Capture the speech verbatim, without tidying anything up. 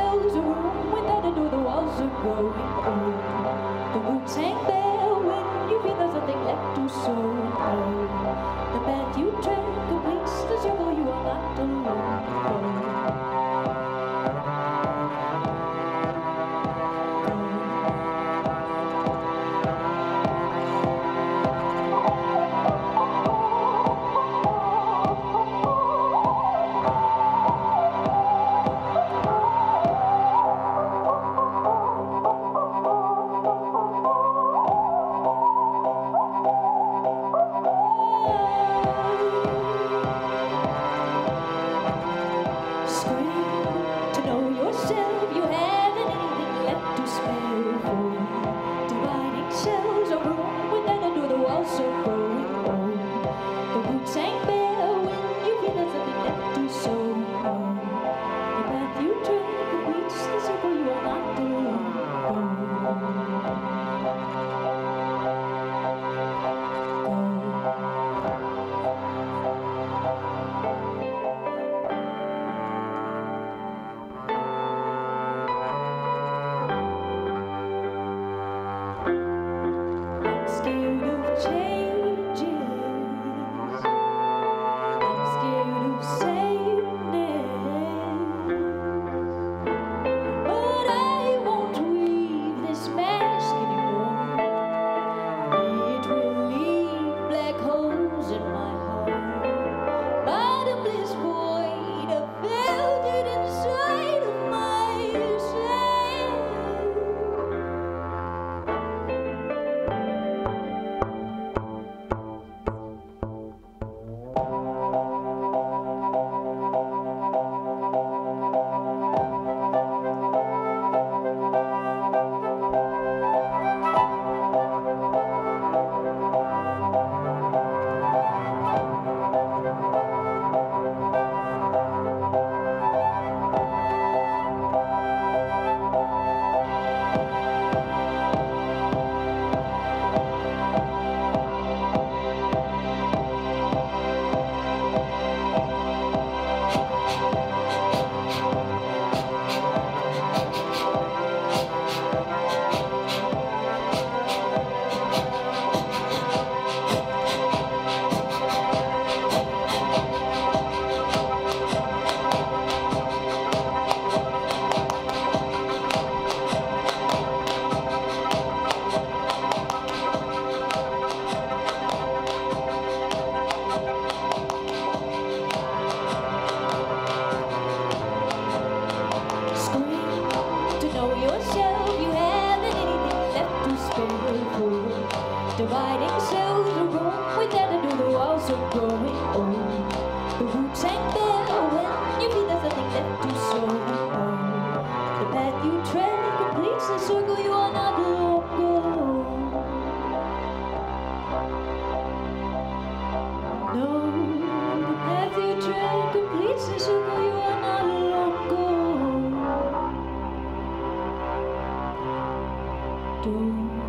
bells are rolling, that I know the walls are growing old. The Wu-Tang Bell, when you feel there's nothing left to sow. The path you tread completes the circle, you are not alone. Dividing cells, the room without a door, the walls are growing old. The Wu-Tang Bell, when you feel there's nothing left to sow. The path you tread completes the circle, you are not alone. No, the path you tread completes the circle, you are not alone. Don't